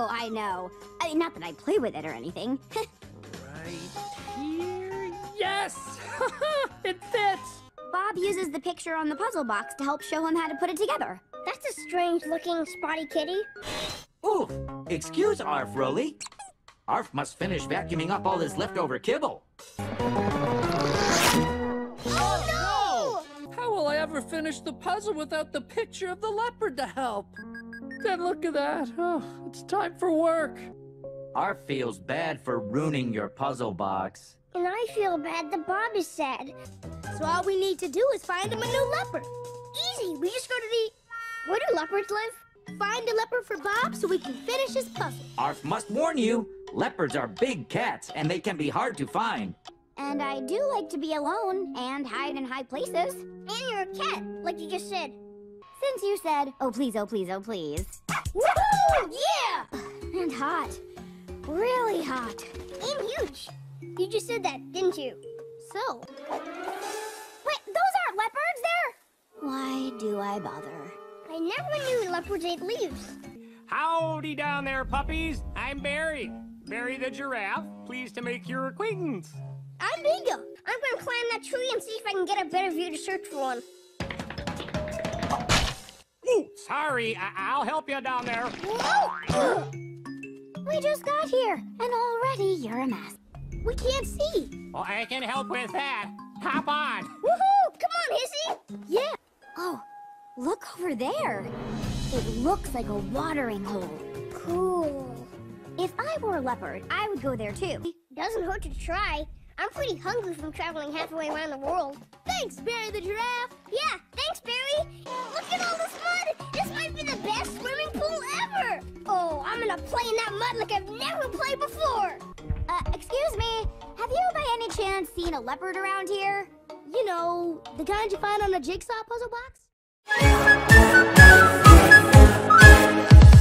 Oh, I know. I mean, not that I play with it or anything. Right here? Yes! It fits! Bob uses the picture on the puzzle box to help show him how to put it together. That's a strange-looking spotty kitty. Oof! Excuse Arf, Rolly. Arf must finish vacuuming up all his leftover kibble. Oh, no! How will I ever finish the puzzle without the picture of the leopard to help? Then look at that. Oh, it's time for work. Arf feels bad for ruining your puzzle box. And I feel bad that Bob is sad. So all we need to do is find him a new leopard. Easy, we just go to the... Where do leopards live? Find a leopard for Bob so we can finish his puzzle. Arf must warn you, leopards are big cats and they can be hard to find. And I do like to be alone and hide in high places. And you're a cat, like you just said. Since you said, oh please, oh please, oh please. Woohoo! Yeah! And hot. Really hot. And huge. You just said that, didn't you? So. Wait, those aren't leopards, they're... Why do I bother? I never knew leopards ate leaves. Howdy down there, puppies. I'm Barry. Barry the giraffe. Pleased to make your acquaintance. I'm Biggo. I'm gonna climb that tree and see if I can get a better view to search for one. Ooh, sorry, I'll help you down there. Whoa! We just got here, and already you're a mess. We can't see. Well, I can help with that. Hop on. Woohoo! Come on, Hissy. Yeah. Oh, look over there. It looks like a watering hole. Cool. If I were a leopard, I would go there too. Doesn't hurt to try. I'm pretty hungry from traveling halfway around the world. Thanks, Barry the giraffe. Yeah, thanks, Barry. Look at all this mud. This might be the best swimming pool ever. Oh, I'm gonna play in that mud like I've never played before. Excuse me, have you by any chance seen a leopard around here? You know, the kind you find on a jigsaw puzzle box?